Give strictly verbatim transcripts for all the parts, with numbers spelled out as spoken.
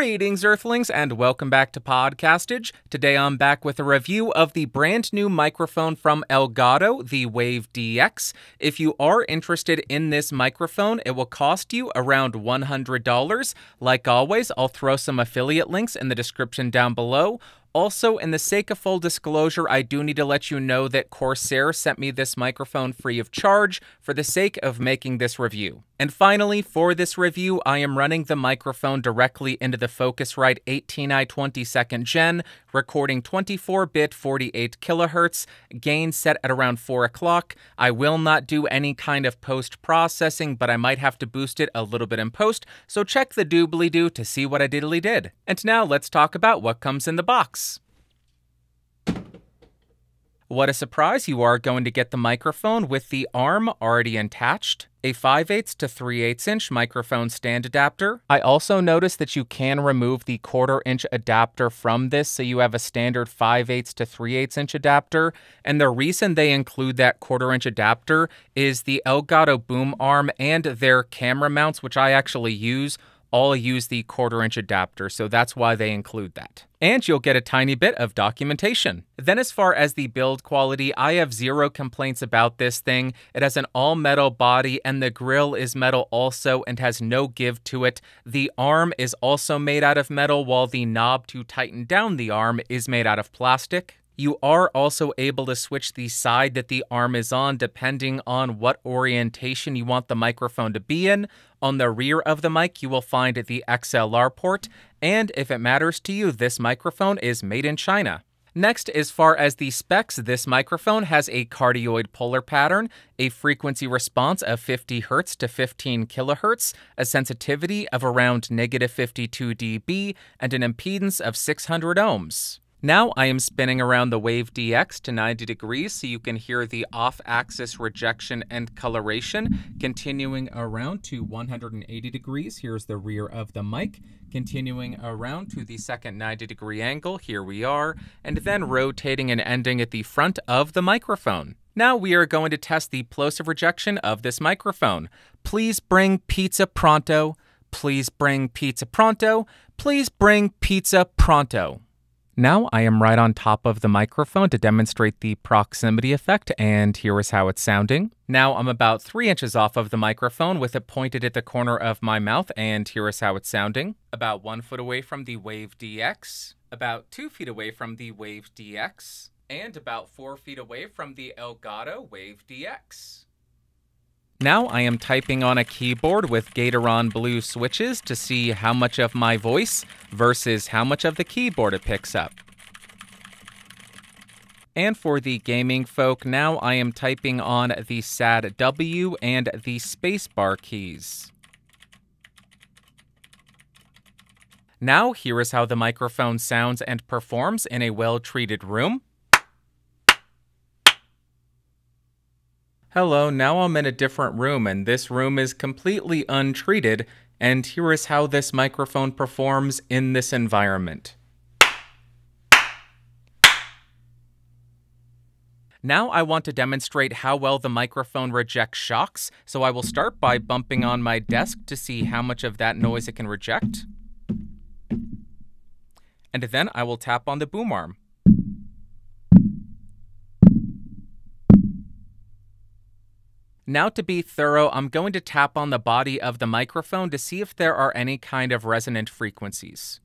Greetings, Earthlings, and welcome back to Podcastage. Today I'm back with a review of the brand new microphone from Elgato, the Wave D X. If you are interested in this microphone, it will cost you around one hundred dollars. Like always, I'll throw some affiliate links in the description down below. Also, in the sake of full disclosure, I do need to let you know that Corsair sent me this microphone free of charge for the sake of making this review. And finally, for this review, I am running the microphone directly into the Focusrite eighteen i twenty second gen, recording twenty-four bit forty-eight kilohertz, gain set at around four o'clock. I will not do any kind of post-processing, but I might have to boost it a little bit in post, so check the doobly-doo to see what I diddly did. And now let's talk about what comes in the box. What a surprise, you are going to get the microphone with the arm already attached, a five eighths to three eighths inch microphone stand adapter. I also noticed that you can remove the quarter inch adapter from this, so you have a standard five eighths to three eighths inch adapter. And the reason they include that quarter inch adapter is the Elgato boom arm and their camera mounts, which I actually use, all use the quarter inch adapter, so that's why they include that. And you'll get a tiny bit of documentation. Then as far as the build quality, I have zero complaints about this thing. It has an all metal body and the grill is metal also and has no give to it. The arm is also made out of metal while the knob to tighten down the arm is made out of plastic. You are also able to switch the side that the arm is on depending on what orientation you want the microphone to be in. On the rear of the mic, you will find the X L R port, and if it matters to you, this microphone is made in China. Next, as far as the specs, this microphone has a cardioid polar pattern, a frequency response of fifty hertz to fifteen kilohertz, a sensitivity of around negative fifty-two decibels, and an impedance of six hundred ohms. Now I am spinning around the Wave D X to ninety degrees so you can hear the off-axis rejection and coloration. Continuing around to one hundred eighty degrees, here's the rear of the mic. Continuing around to the second ninety degree angle, here we are, and then rotating and ending at the front of the microphone. Now we are going to test the plosive rejection of this microphone. Please bring pizza pronto. Please bring pizza pronto. Please bring pizza pronto. Now I am right on top of the microphone to demonstrate the proximity effect, and here is how it's sounding. Now I'm about three inches off of the microphone with it pointed at the corner of my mouth, and here is how it's sounding. About one foot away from the Wave D X, about two feet away from the Wave D X, and about four feet away from the Elgato Wave D X. Now I am typing on a keyboard with Gateron blue switches to see how much of my voice versus how much of the keyboard it picks up. And for the gaming folk, now I am typing on the sad W and the spacebar keys. Now here is how the microphone sounds and performs in a well-treated room. Hello, now I'm in a different room, and this room is completely untreated, and here is how this microphone performs in this environment. Now I want to demonstrate how well the microphone rejects shocks, so I will start by bumping on my desk to see how much of that noise it can reject. And then I will tap on the boom arm. Now to be thorough, I'm going to tap on the body of the microphone to see if there are any kind of resonant frequencies.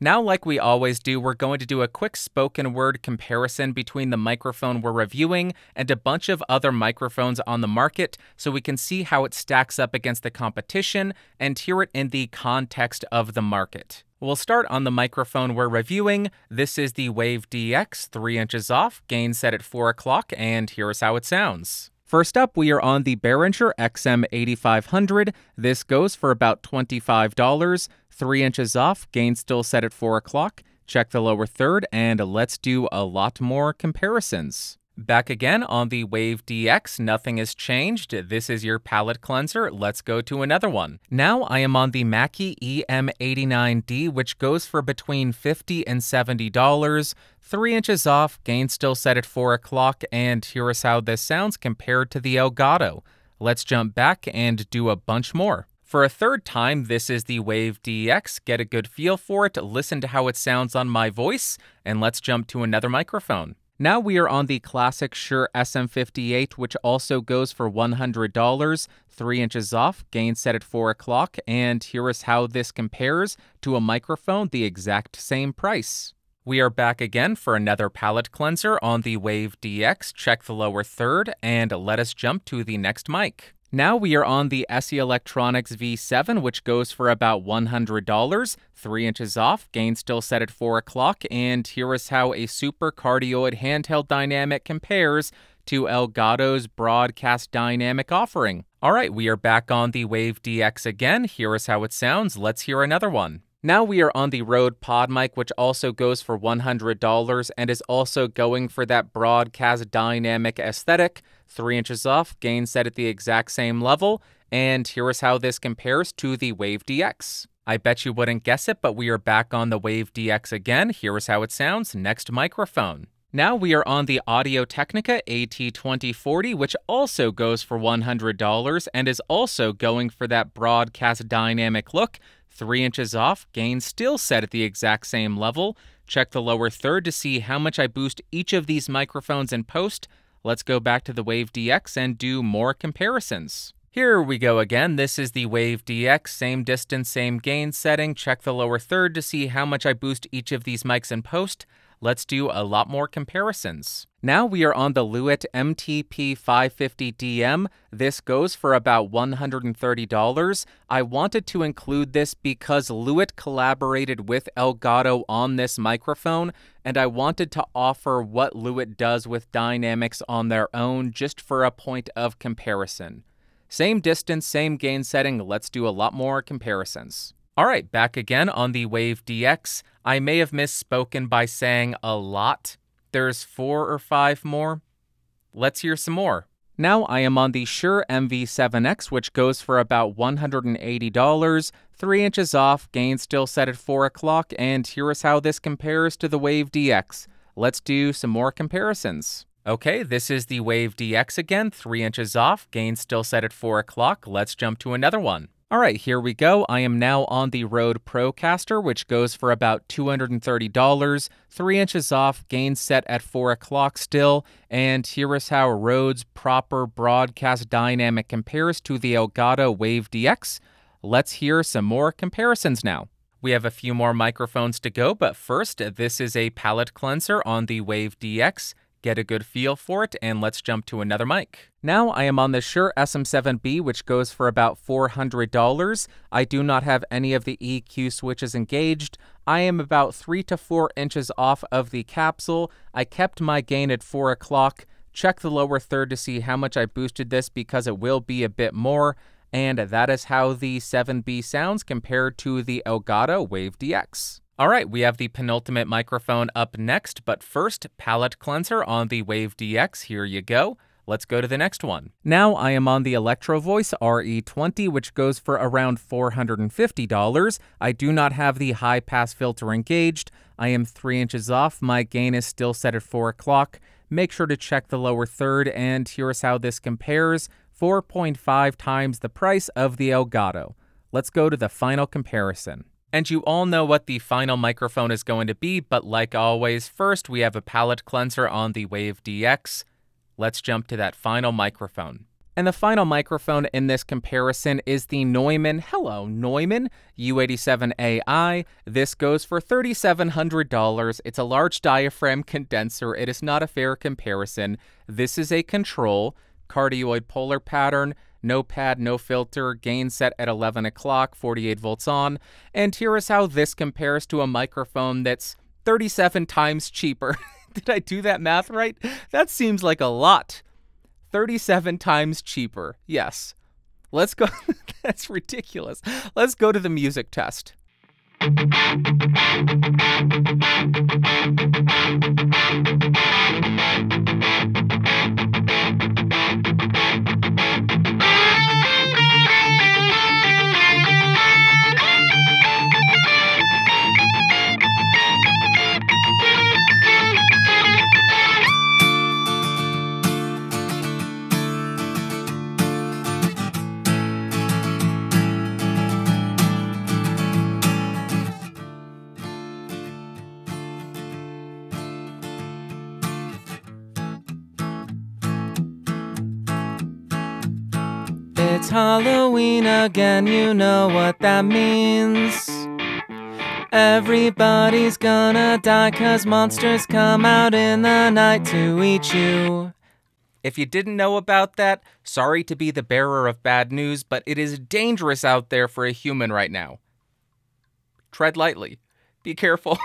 Now, like we always do, we're going to do a quick spoken word comparison between the microphone we're reviewing and a bunch of other microphones on the market so we can see how it stacks up against the competition and hear it in the context of the market. We'll start on the microphone we're reviewing. This is the Wave D X, three inches off, gain set at four o'clock, and here's how it sounds. First up, we are on the Behringer X M eighty-five hundred. This goes for about twenty-five dollars. Three inches off, gain still set at four o'clock. Check the lower third, and let's do a lot more comparisons. Back again on the Wave D X, nothing has changed. This is your palate cleanser. Let's go to another one. Now I am on the Mackie E M eighty-nine D, which goes for between fifty and seventy dollars. Three inches off, gain still set at four o'clock, and here is how this sounds compared to the Elgato. Let's jump back and do a bunch more. For a third time, this is the Wave D X. Get a good feel for it, listen to how it sounds on my voice, and let's jump to another microphone. Now we are on the classic Shure S M fifty-eight, which also goes for one hundred dollars, three inches off, gain set at four o'clock, and here is how this compares to a microphone the exact same price. We are back again for another palate cleanser on the Wave D X. Check the lower third, and let us jump to the next mic. Now we are on the S E Electronics V seven, which goes for about one hundred dollars, three inches off, gain still set at four o'clock, and here is how a super cardioid handheld dynamic compares to Elgato's broadcast dynamic offering. All right, we are back on the Wave D X again. Here is how it sounds. Let's hear another one. Now we are on the Rode PodMic, which also goes for one hundred dollars and is also going for that broadcast dynamic aesthetic. three inches off, gain set at the exact same level, and here is how this compares to the Wave D X. I bet you wouldn't guess it, but we are back on the Wave D X again. Here is how it sounds. Next microphone. Now we are on the Audio Technica A T twenty forty, which also goes for one hundred dollars and is also going for that broadcast dynamic look. three inches off, gain still set at the exact same level. Check the lower third to see how much I boost each of these microphones in post. Let's go back to the Wave D X and do more comparisons. Here we go again. This is the Wave D X, same distance, same gain setting. Check the lower third to see how much I boost each of these mics in post. Let's do a lot more comparisons. Now we are on the Lewitt M T P five fifty D M. This goes for about one hundred thirty dollars. I wanted to include this because Lewitt collaborated with Elgato on this microphone, and I wanted to offer what Lewitt does with dynamics on their own just for a point of comparison. Same distance, same gain setting. Let's do a lot more comparisons. All right, back again on the Wave D X. I may have misspoken by saying a lot. There's four or five more. Let's hear some more. Now I am on the Shure M V seven X, which goes for about one hundred eighty dollars, three inches off, gain still set at four o'clock, and here is how this compares to the Wave D X. Let's do some more comparisons. Okay, this is the Wave D X again, three inches off, gain still set at four o'clock. Let's jump to another one. All right, here we go. I am now on the Rode Procaster, which goes for about two hundred thirty dollars, three inches off, gain set at four o'clock still. And here is how Rode's proper broadcast dynamic compares to the Elgato Wave D X. Let's hear some more comparisons now. We have a few more microphones to go, but first, this is a palate cleanser on the Wave D X. Get a good feel for it, and let's jump to another mic. Now I am on the Shure S M seven B, which goes for about four hundred dollars. I do not have any of the E Q switches engaged. I am about three to four inches off of the capsule. I kept my gain at four o'clock. Check the lower third to see how much I boosted this because it will be a bit more. And that is how the seven B sounds compared to the Elgato Wave D X. All right, we have the penultimate microphone up next, but first, palate cleanser on the Wave D X. Here you go. Let's go to the next one. Now I am on the Electro Voice R E twenty, which goes for around four hundred fifty dollars. I do not have the high pass filter engaged. I am three inches off. My gain is still set at four o'clock. Make sure to check the lower third, and here's how this compares. four point five times the price of the Elgato. Let's go to the final comparison. And you all know what the final microphone is going to be, but like always, first we have a palate cleanser on the Wave D X. Let's jump to that final microphone. And the final microphone in this comparison is the Neumann, hello, Neumann U eighty-seven A I. This goes for three thousand seven hundred dollars. It's a large diaphragm condenser. It is not a fair comparison. This is a control, cardioid polar pattern, no pad, no filter, gain set at eleven o'clock, forty-eight volts on. And here is how this compares to a microphone that's thirty-seven times cheaper. Did I do that math right? That seems like a lot. thirty-seven times cheaper. Yes. Let's go. That's ridiculous. Let's go to the music test. It's Halloween again, you know what that means. Everybody's gonna die cause monsters come out in the night to eat you. If you didn't know about that, sorry to be the bearer of bad news, but it is dangerous out there for a human right now. Tread lightly. Be careful.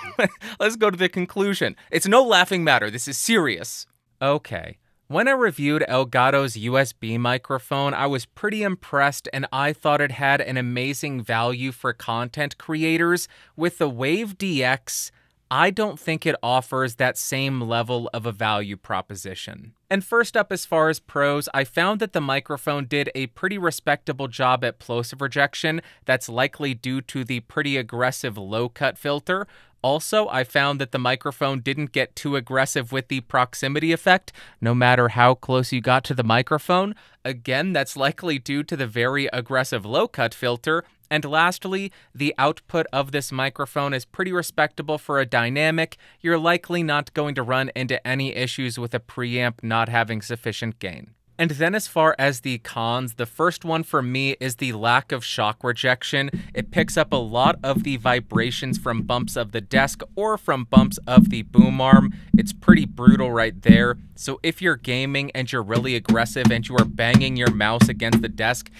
Let's go to the conclusion. It's no laughing matter. This is serious. Okay. When I reviewed Elgato's U S B microphone, I was pretty impressed, and I thought it had an amazing value for content creators. With the Wave D X, I don't think it offers that same level of a value proposition. And first up, as far as pros, I found that the microphone did a pretty respectable job at plosive rejection. That's likely due to the pretty aggressive low-cut filter. Also, I found that the microphone didn't get too aggressive with the proximity effect, no matter how close you got to the microphone. Again, that's likely due to the very aggressive low-cut filter. And lastly, the output of this microphone is pretty respectable for a dynamic. You're likely not going to run into any issues with a preamp not having sufficient gain. And then as far as the cons, the first one for me is the lack of shock rejection. It picks up a lot of the vibrations from bumps of the desk or from bumps of the boom arm. It's pretty brutal right there. So if you're gaming and you're really aggressive and you are banging your mouse against the desk,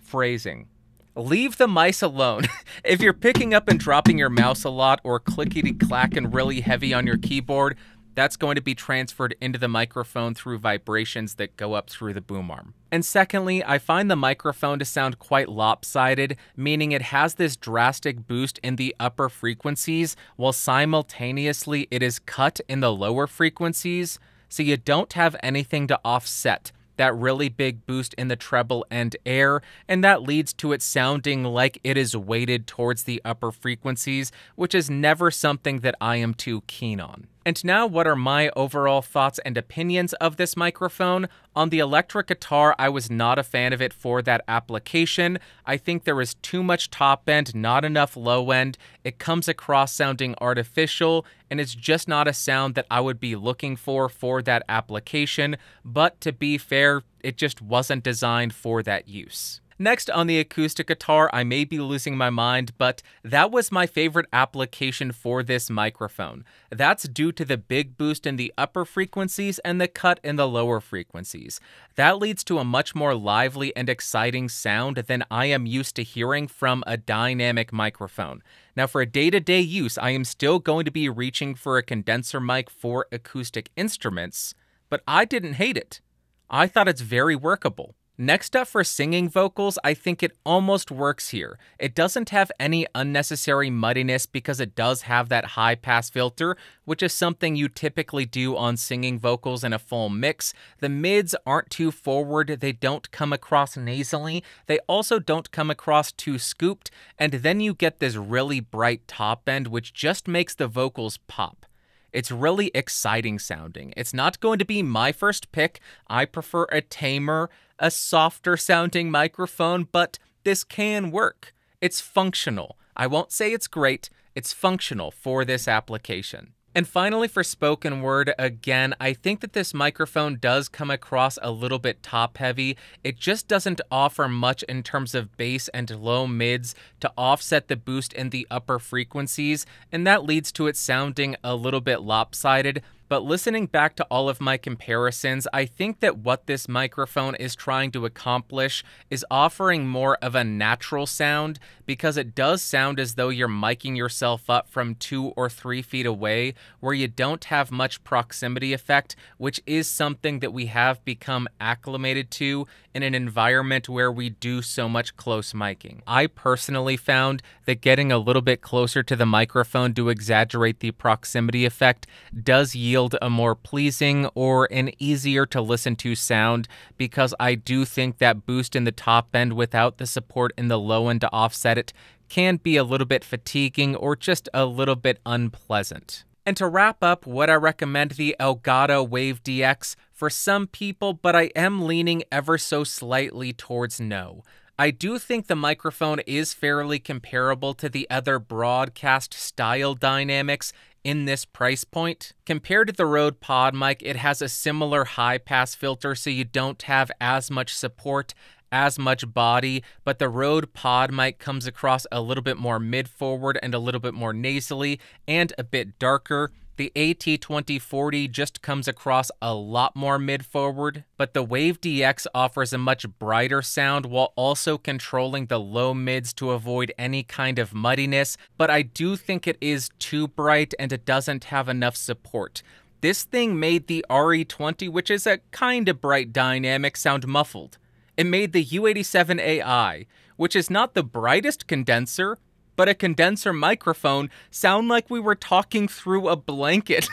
phrasing. Leave the mice alone. If you're picking up and dropping your mouse a lot or clickety-clacking really heavy on your keyboard, that's going to be transferred into the microphone through vibrations that go up through the boom arm. And secondly, I find the microphone to sound quite lopsided, meaning it has this drastic boost in the upper frequencies, while simultaneously it is cut in the lower frequencies, so you don't have anything to offset that really big boost in the treble and air, and that leads to it sounding like it is weighted towards the upper frequencies, which is never something that I am too keen on. And now, what are my overall thoughts and opinions of this microphone? On the electric guitar, I was not a fan of it for that application. I think there is too much top end, not enough low end. It comes across sounding artificial, and it's just not a sound that I would be looking for for that application. But to be fair, it just wasn't designed for that use. Next, on the acoustic guitar, I may be losing my mind, but that was my favorite application for this microphone. That's due to the big boost in the upper frequencies and the cut in the lower frequencies. That leads to a much more lively and exciting sound than I am used to hearing from a dynamic microphone. Now, for a day-to-day use, I am still going to be reaching for a condenser mic for acoustic instruments, but I didn't hate it. I thought it's very workable. Next up, for singing vocals, I think it almost works here. It doesn't have any unnecessary muddiness because it does have that high pass filter, which is something you typically do on singing vocals in a full mix. The mids aren't too forward, they don't come across nasally, they also don't come across too scooped, and then you get this really bright top end which just makes the vocals pop. It's really exciting sounding. It's not going to be my first pick. I prefer a tamer, a softer sounding microphone, but this can work. It's functional. I won't say it's great. It's functional for this application. And finally, for spoken word, again, I think that this microphone does come across a little bit top heavy. It just doesn't offer much in terms of bass and low mids to offset the boost in the upper frequencies, and that leads to it sounding a little bit lopsided. But listening back to all of my comparisons, I think that what this microphone is trying to accomplish is offering more of a natural sound, because it does sound as though you're miking yourself up from two or three feet away, where you don't have much proximity effect, which is something that we have become acclimated to in an environment where we do so much close miking. I personally found that getting a little bit closer to the microphone to exaggerate the proximity effect does yield a more pleasing or an easier to listen to sound, because I do think that boost in the top end without the support in the low end to offset it can be a little bit fatiguing or just a little bit unpleasant. And to wrap up, would I recommend the Elgato Wave D X? For some people, but I am leaning ever so slightly towards no. I do think the microphone is fairly comparable to the other broadcast style dynamics in this price point. Compared to the Rode PodMic, it has a similar high pass filter, so you don't have as much support as much body, but the Rode PodMic comes across a little bit more mid-forward and a little bit more nasally and a bit darker. The A T twenty forty just comes across a lot more mid-forward, but the Wave D X offers a much brighter sound while also controlling the low mids to avoid any kind of muddiness, but I do think it is too bright and it doesn't have enough support. This thing made the R E twenty, which is a kind of bright dynamic, sound muffled. It made the U eighty-seven A I, which is not the brightest condenser, but a condenser microphone, sound like we were talking through a blanket.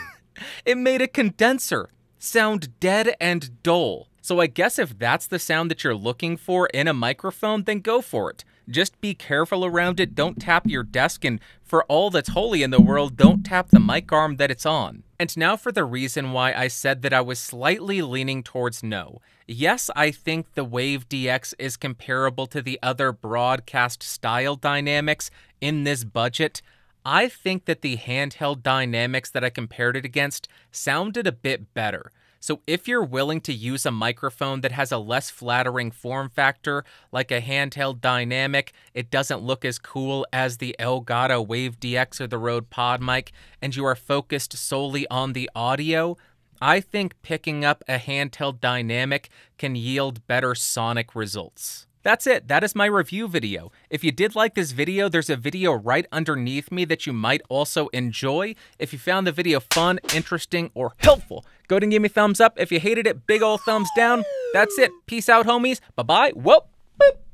It made a condenser sound dead and dull. So I guess if that's the sound that you're looking for in a microphone, then go for it. Just be careful around it, don't tap your desk, and for all that's holy in the world, don't tap the mic arm that it's on. And now for the reason why I said that I was slightly leaning towards no. Yes, I think the Wave D X is comparable to the other broadcast style dynamics in this budget. I think that the handheld dynamics that I compared it against sounded a bit better. So if you're willing to use a microphone that has a less flattering form factor, like a handheld dynamic, it doesn't look as cool as the Elgato Wave D X or the Rode PodMic, and you are focused solely on the audio, I think picking up a handheld dynamic can yield better sonic results. That's it. That is my review video. If you did like this video, there's a video right underneath me that you might also enjoy. If you found the video fun, interesting, or helpful, go ahead and give me a thumbs up. If you hated it, big ol' thumbs down. That's it. Peace out, homies. Bye-bye. Whoop. Boop.